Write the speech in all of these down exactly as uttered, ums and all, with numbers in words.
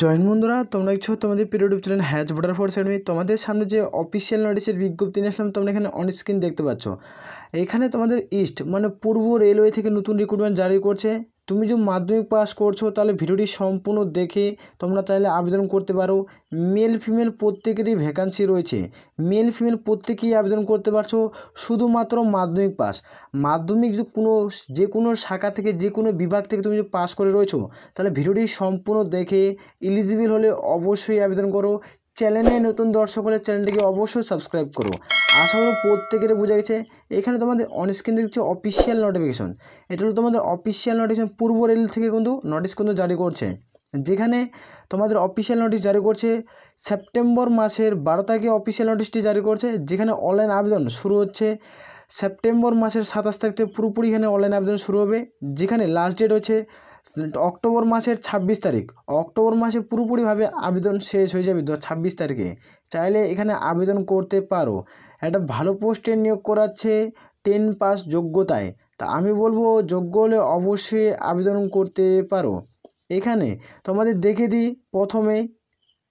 Join বন্ধুরা, তোমরা দেখছো তোমাদের প্রিয় ইউটিউব চ্যানেল হ্যাচ ভোটার ফোর্স একাডেমি। তোমাদের সামনে যে অফিসিয়াল নোটিশের বিজ্ঞপ্তি নিয়ে আসলাম তোমরা এখানে অন স্ক্রিন দেখতে পাচ্ছ। এখানে তোমাদের ইস্ট মানে পূর্ব রেলওয়ে থেকে নতুন রিক্রুটমেন্ট জারি করছে। তুমি যদি মাধ্যমিক পাস করছো তাহলে ভিডিওটি সম্পূর্ণ দেখে তোমরা চাইলে আবেদন করতে পারো। মেল ফিমেল প্রত্যেকেরই ভ্যাকান্সি রয়েছে, মেল ফিমেল প্রত্যেকেই আবেদন করতে পারছো, শুধুমাত্র মাধ্যমিক পাস। মাধ্যমিক যদি কোনো যে কোনো শাখা থেকে যে কোনো বিভাগ থেকে তুমি যদি পাস করে রয়েছো তাহলে ভিডিওটি সম্পূর্ণ দেখে এলিজিবল হলে অবশ্যই আবেদন করো। চ্যানেলে নতুন দর্শক হলে চ্যানেলটিকে অবশ্যই সাবস্ক্রাইব করো। আশা করি প্রত্যেকের বোঝা গেছে। এখানে তোমাদের অনস্ক্রিন দেখছে অফিসিয়াল নোটিফিকেশন, এটা হলো তোমাদের অফিসিয়াল নোটিফিকেশন। পূর্ব রেল থেকে কিন্তু নোটিশ কিন্তু জারি করছে, যেখানে তোমাদের অফিসিয়াল নোটিশ জারি করছে সেপ্টেম্বর মাসের বারো তারিখে অফিসিয়াল নোটিশটি জারি করছে, যেখানে অনলাইন আবেদন শুরু হচ্ছে সেপ্টেম্বর মাসের সাতাশ তারিখ থেকে পুরোপুরি এখানে অনলাইন আবেদন শুরু হবে, যেখানে লাস্ট ডেট হচ্ছে অক্টোবর মাসের ছাব্বিশ তারিখ। অক্টোবর মাসে পুরোপুরিভাবে আবেদন শেষ হয়ে যাবে ছাব্বিশ তারিখে। চাইলে এখানে আবেদন করতে পারো। একটা ভালো পোস্টে নিয়োগ করাচ্ছে টেন পাস যোগ্যতায়, তা আমি বলবো যোগ্য হলে অবশ্যই আবেদন করতে পারো। এখানে তোমাদের দেখে দিই প্রথমে,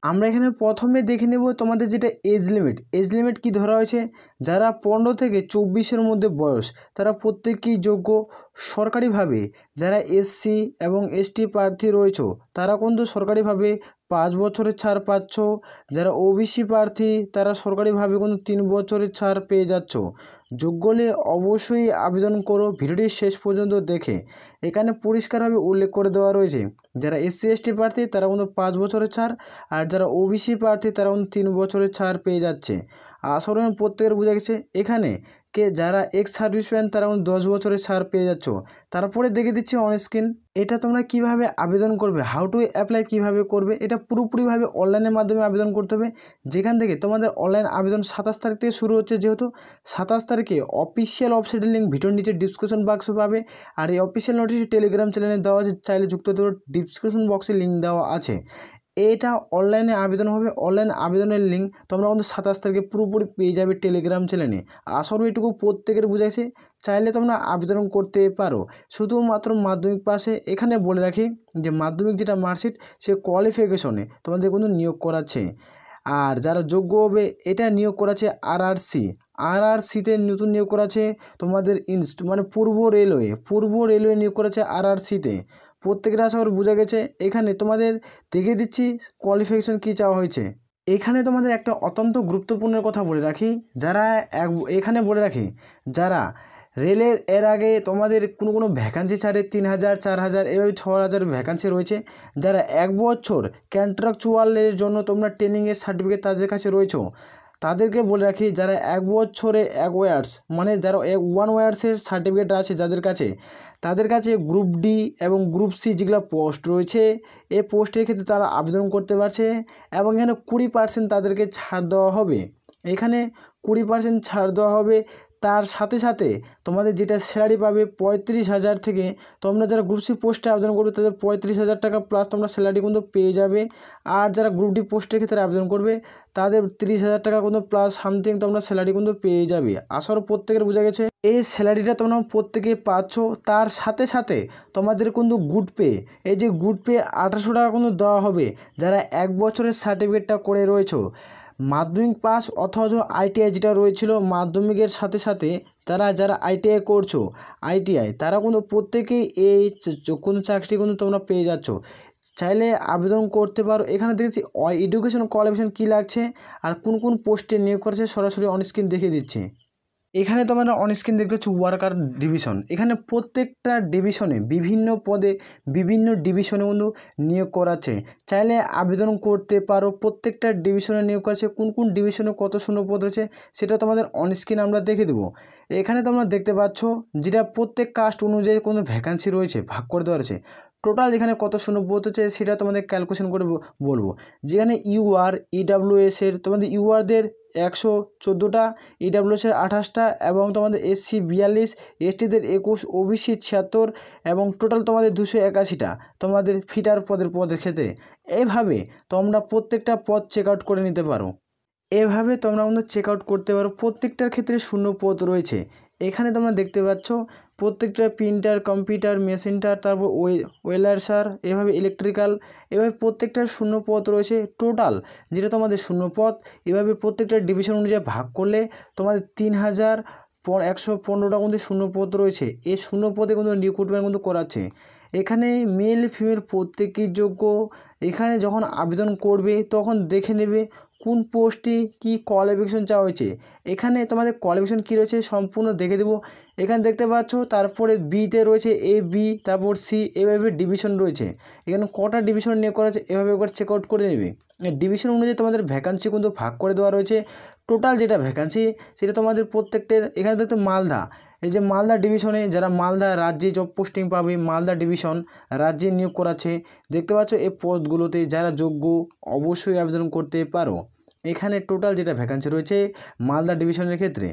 আমরা এখানে প্রথমে দেখে নেব তোমাদের যেটা এজ লিমিট। এজ লিমিট কি ধরা হয়েছে, যারা পনেরো থেকে চব্বিশের মধ্যে বয়স তারা প্রত্যেকেই যোগ্য। সরকারিভাবে যারা এসসি এবং এসটি প্রার্থী রয়েছে তারা কিন্তু সরকারিভাবে পাঁচ বছরের ছাড় পাচ্ছ, যারা ওবিসি প্রার্থী তারা সরকারিভাবে কিন্তু তিন বছরের ছাড় পেয়ে যাচ্ছ। যোগ্য হলে অবশ্যই আবেদন করো, ভিডিওটি শেষ পর্যন্ত দেখে। এখানে পরিষ্কারভাবে উল্লেখ করে দেওয়া রয়েছে যারা এসসি এসটি প্রার্থী তারা কিন্তু পাঁচ বছরের ছাড়, আর যারা ওবিসি প্রার্থী তারা কিন্তু তিন বছরের ছাড় পেয়ে যাচ্ছে। আসলে প্রত্যেকের বোঝা গেছে। এখানে কে যারা এক্স সার্ভিসম্যান তারা কিন্তু দশ বছরের ছাড় পেয়ে যাচ্ছ। তারপরে দেখে দিচ্ছি অন স্ক্রিন এটা তোমরা কিভাবে আবেদন করবে, হাউ টু অ্যাপ্লাই কিভাবে করবে। এটা পুরোপুরিভাবে অনলাইনের মাধ্যমে আবেদন করতে হবে, যেখান থেকে তোমাদের অনলাইন আবেদন সাতাশ তারিখ থেকে শুরু হচ্ছে। যেহেতু সাতাশ তারিখে অফিসিয়াল ওয়েবসাইটের লিঙ্ক ভিডিওর নিচে ডিসক্রিপশন বক্সে পাবে, আর এই অফিসিয়াল নোটিশ টেলিগ্রাম চ্যানেলে দেওয়া আছে, চাইলে যুক্ত হতে পারো, ডিসক্রিপশন বক্সে লিঙ্ক দেওয়া আছে। এটা অনলাইনে আবেদন হবে, অনলাইন আবেদনের লিঙ্ক তোমরা কিন্তু সাতাশ তারিখে পুরোপুরি পেয়ে যাবে টেলিগ্রাম চ্যানেলে। আসলে এটুকু প্রত্যেকের বুঝাইছে, চাইলে তোমরা আবেদন করতে পারো শুধুমাত্র মাধ্যমিক পাশে। এখানে বলে রাখি যে মাধ্যমিক যেটা মার্কশিট সে কোয়ালিফিকেশনে তোমাদের কিন্তু নিয়োগ করাচ্ছে, আর যারা যোগ্য হবে এটা নিয়োগ করাছে আরআরসি। আরআরসিতে নতুন নিয়োগ করাছে তোমাদের ইনস্ট মানে পূর্ব রেলওয়ে, পূর্ব রেলওয়ে নিয়োগ করাছে আরআরসিতে। প্রত্যেকের আশা করি বোঝা গেছে। এখানে তোমাদের দেখিয়ে দিচ্ছি কোয়ালিফিকেশন কী চাওয়া হয়েছে। এখানে তোমাদের একটা অত্যন্ত গুরুত্বপূর্ণ কথা বলে রাখি, যারা এক এখানে বলে রাখি যারা রেলের এর আগে তোমাদের কোনো কোনো ভ্যাকান্সি ছাড়ে তিন হাজার চার হাজার এভাবে ছ হাজার ভ্যাকান্সি রয়েছে, যারা এক বছর কন্ট্রাকচুয়ালের জন্য তোমরা ট্রেনিংয়ের সার্টিফিকেট তাদের কাছে রয়েছে, তাদেরকে বলে রাখি যারা এক বছরে এক ওয়ার্স মানে যারা এক ওয়ান ওয়ার্সের সার্টিফিকেট আছে যাদের কাছে, তাদের কাছে গ্রুপ ডি এবং গ্রুপ সি যেগুলো পোস্ট রয়েছে এই পোস্টের ক্ষেত্রে তারা আবেদন করতে পারছে, এবং এখানে কুড়ি পার্সেন্ট তাদেরকে ছাড় দেওয়া হবে। এখানে কুড়ি পার্সেন্ট ছাড় দেওয়া হবে। তার সাথে সাথে তোমাদের যেটা স্যালারি পাবে পঁয়ত্রিশ হাজার থেকে, তোমরা যারা গ্রুপ সি পোস্টে আবেদন করবে তাদের পঁয়ত্রিশ হাজার টাকা প্লাস তোমরা স্যালারি কিন্তু পেয়ে যাবে, আর যারা গ্রুপ ডি পোস্টের ক্ষেত্রে আবেদন করবে তাদের তিরিশ হাজার টাকা কিন্তু প্লাস সামথিং তোমরা স্যালারি কিন্তু পেয়ে যাবে। আসার প্রত্যেকের বোঝা গেছে। এই স্যালারিটা তোমরা প্রত্যেকে পাচ্ছ। তার সাথে সাথে তোমাদের কিন্তু গুড পে, এই যে গুড পে আঠাশশো টাকা কিন্তু দেওয়া হবে যারা এক বছরের সার্টিফিকেটটা করে রয়েছে। মাধ্যমিক পাস অথবা আইটিআই যেটা রয়েছিল মাধ্যমিকের সাথে সাথে তারা যারা আইটিআই করছো আইটিআই তারা কিন্তু প্রত্যেকেই এই কোনো চাকরি কিন্তু তোমরা পেয়ে যাচ্ছ, চাইলে আবেদন করতে পারো। এখানে দেখছি এডুকেশন কোয়ালিফিকেশন কী লাগছে আর কোন কোন পোস্টে নিয়োগ করেছে সরাসরি অনস্ক্রিন দেখিয়ে দিচ্ছে। এখানে তোমরা অনস্ক্রিন দেখতে পাচ্ছ ওয়ার্কার ডিভিশন। এখানে প্রত্যেকটা ডিভিশনে বিভিন্ন পদে বিভিন্ন ডিভিশনে কিন্তু নিয়োগ করাচ্ছে, চাইলে আবেদন করতে পারো। প্রত্যেকটা ডিভিশনে নিয়োগ করাচ্ছে, কোন কোন ডিভিশনে কত শূন্য পদ রয়েছে সেটা তোমাদের অনস্ক্রিন আমরা দেখে দেবো। এখানে তোমরা দেখতে পাচ্ছ যেটা প্রত্যেক কাস্ট অনুযায়ী কোনো ভ্যাকান্সি রয়েছে ভাগ করে দেওয়া রয়েছে। টোটাল এখানে কত শূন্য পদ হচ্ছে সেটা তোমাদের ক্যালকুলেশন করে বলবো। যেখানে ইউআর ইডাব্লিউএসের তোমাদের ইউআরদের একশো চোদ্দোটা, ইডাব্লিউএসের আঠাশটা, এবং তোমাদের এসসি বিয়াল্লিশ, এসটিদের একুশ, ওবিসি ছিয়াত্তর, এবং টোটাল তোমাদের দুশো একাশিটা তোমাদের ফিটার পদের পদের ক্ষেত্রে। এভাবে তোমরা প্রত্যেকটা পদ চেক আউট করে নিতে পারো, এভাবে তোমরা কিন্তু চেক আউট করতে পারো। প্রত্যেকটার ক্ষেত্রে শূন্য পদ রয়েছে। এখানে তোমরা দেখতে পাচ্ছ প্রত্যেকটা প্রিন্টার কম্পিউটার মেশিনটার তারপর ওয়েলারসার এভাবে ইলেকট্রিক্যাল এভাবে প্রত্যেকটা শূন্যপদ রয়েছে টোটাল যেটা তোমাদের শূন্যপদ এভাবে প্রত্যেকটা ডিভিশন অনুযায়ী ভাগ করলে তোমাদের তিন হাজার একশো পনেরোটা কিন্তু শূন্যপদ রয়েছে। এই শূন্যপদে কিন্তু রিক্রুটমেন্ট কিন্তু করাচ্ছে। এখানে মেল ফিমেল প্রত্যেকেই যোগ্য। এখানে যখন আবেদন করবে তখন দেখে নেবে কোন পোস্টে কী কোয়ালিফিকেশন চাওয়া হয়েছে। এখানে তোমাদের কোয়ালিফিকেশন কী রয়েছে সম্পূর্ণ দেখে দেবো। এখানে দেখতে পাচ্ছ তারপরে বিতে রয়েছে এ বি তারপর সি এভাবে ডিভিশন রয়েছে। এখানে কটা ডিভিশন নিয়ে করা হচ্ছে এভাবে একবার চেক আউট করে নেবে। ডিভিশন অনুযায়ী তোমাদের ভ্যাকান্সি কিন্তু ভাগ করে দেওয়া রয়েছে। টোটাল যেটা ভ্যাকান্সি সেটা তোমাদের প্রত্যেকটার এখানে দেখতে মালদা এই যে মালদা ডিভিশনে যারা মালদা রাজ্যে জব পোস্টিং পাবে মালদা ডিভিশন রাজ্যে নিয়োগ করাচ্ছে। দেখতে পাচ্ছ এই পোস্টগুলোতে যারা যোগ্য অবশ্যই আবেদন করতে পারো। এখানে টোটাল যেটা ভ্যাকান্সি রয়েছে মালদা ডিভিশনের ক্ষেত্রে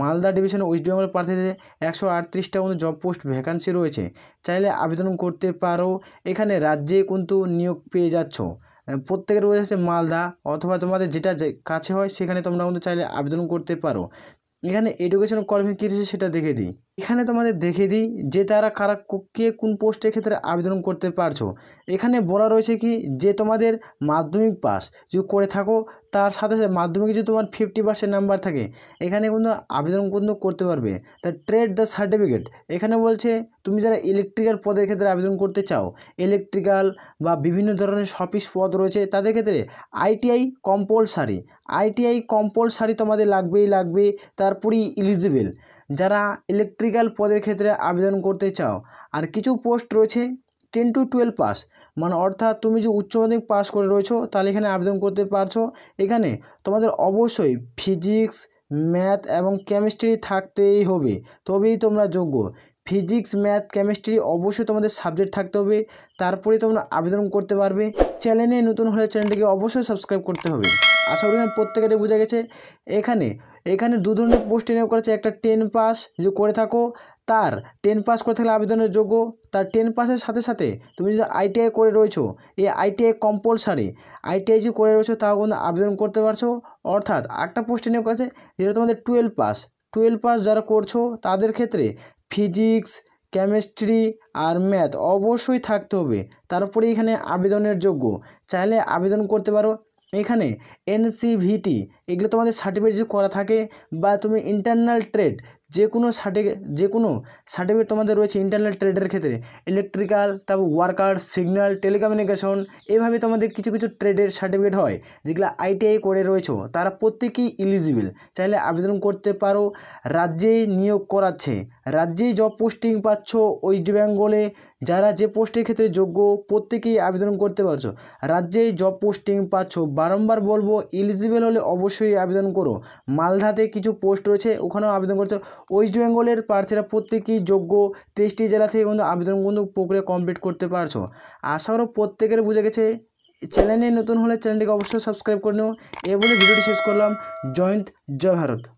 মালদা ডিভিশনে ওয়েস্ট বেঙ্গল প্রার্থীদের একশো আটত্রিশটা কিন্তু জব পোস্ট ভ্যাকান্সি রয়েছে, চাইলে আবেদন করতে পারো। এখানে রাজ্যে কিন্তু নিয়োগ পেয়ে যাচ্ছ। প্রত্যেকের রয়েছে মালদা অথবা তোমাদের যেটা কাছে হয় সেখানে তোমরা কিন্তু চাইলে আবেদন করতে পারো। এখানে এডুকেশন কোয়ালিফিকেশন কী রয়েছে সেটা দেখে দিই। এখানে তোমাদের দেখে দিই যে তারা কারা কে কোন পোস্টের ক্ষেত্রে আবেদন করতে পারছো। এখানে বলা রয়েছে কি যে তোমাদের মাধ্যমিক পাস যদি করে থাকো তার সাথে সাথে মাধ্যমিকে যদি তোমার ফিফটি পার্সেন্ট নাম্বার থাকে এখানে কিন্তু আবেদন কিন্তু করতে পারবে। তা ট্রেড দ্য সার্টিফিকেট এখানে বলছে তুমি যারা ইলেকট্রিক্যাল পদের ক্ষেত্রে আবেদন করতে চাও ইলেকট্রিক্যাল বা বিভিন্ন ধরনের অফিস পদ রয়েছে তাদের ক্ষেত্রে আইটিআই কম্পালসারি আইটিআই কম্পালসারি তোমাদের লাগবেই লাগবে। তারপরই ইলিজিবেল যারা ইলেকট্রিক্যাল পদের ক্ষেত্রে আবেদন করতে চাও। আর কিছু পোস্ট রয়েছে টেন টু টুয়েলভ পাস মানে অর্থাৎ তুমি যে উচ্চ মাধ্যমিক পাস করে রয়েছো তাহলে এখানে আবেদন করতে পারছো। এখানে তোমাদের অবশ্যই ফিজিক্স ম্যাথ এবং কেমিস্ট্রি থাকতেই হবে তবেই তোমরা যোগ্য। ফিজিক্স ম্যাথ কেমিস্ট্রি অবশ্যই তোমাদের সাবজেক্ট থাকতে হবে তারপরে তোমরা আবেদন করতে পারবে। চ্যানেলে নতুন হলে চ্যানেলটিকে অবশ্যই সাবস্ক্রাইব করতে হবে। আশা করি প্রত্যেকেরই বোঝা গেছে। এখানে এখানে দু ধরনের পোস্টে নিয়োগ করেছে একটা টেন পাস যদি করে থাকো তার টেন পাস করে থাকলে আবেদনের যোগ্য। তার টেন পাসের সাথে সাথে তুমি যদি আইটিআই করে রয়েছো এই আইটিআই কম্পালসারি আইটিআই যদি করে রয়েছো তাও কিন্তু আবেদন করতে পারছো। অর্থাৎ একটা পোস্টে নিয়োগ করেছে যেটা তোমাদের টুয়েলভ পাস টুয়েলভ পাস যারা করছো তাদের ক্ষেত্রে ফিজিক্স কেমিস্ট্রি আর ম্যাথ অবশ্যই থাকতে হবে তারপরে এখানে আবেদনের যোগ্য চাইলে আবেদন করতে পারো। এখানে এনসিভিটি এগুলো তোমাদের সার্টিফিকেট যদি করা থাকে বা তুমি ইন্টারনাল ট্রেড যে কোনো সার্টিফিকেট যে কোনো সার্টিফিকেট তোমাদের রয়েছে ইন্টারনাল ট্রেডের ক্ষেত্রে ইলেকট্রিক্যাল তারপর ওয়ার্কার সিগন্যাল টেলিকমিউনিকেশন এভাবে তোমাদের কিছু কিছু ট্রেডের সার্টিফিকেট হয় যেগুলো আইটিআই করে রয়েছে তারা প্রত্যেকেই ইলিজিবল চাইলে আবেদন করতে পারো। রাজ্যে নিয়োগ করাচ্ছে রাজ্যেই জব পোস্টিং পাচ্ছ ওয়েস্ট বেঙ্গলে যারা যে পোস্টের ক্ষেত্রে যোগ্য প্রত্যেকেই আবেদন করতে পারছো। রাজ্যেই জব পোস্টিং পাচ্ছ বারংবার বলবো ইলিজিবল হলে অবশ্যই আবেদন করো। মালদাতে কিছু পোস্ট রয়েছে ওখানেও আবেদন করতে ওয়েস্ট বেঙ্গলের প্রার্থীরা প্রত্যেকেই যোগ্য। তেইশটি জেলা থেকে কিন্তু আবেদন কিন্তু প্রক্রিয়া কমপ্লিট করতে পারছো। আশা করি প্রত্যেকের বুঝে গেছে। চ্যানেলে নতুন হলে চ্যানেলটিকে অবশ্যই সাবস্ক্রাইব করে নিও। এ বলে ভিডিওটি শেষ করলাম। জয় হিন্দ জয় ভারত।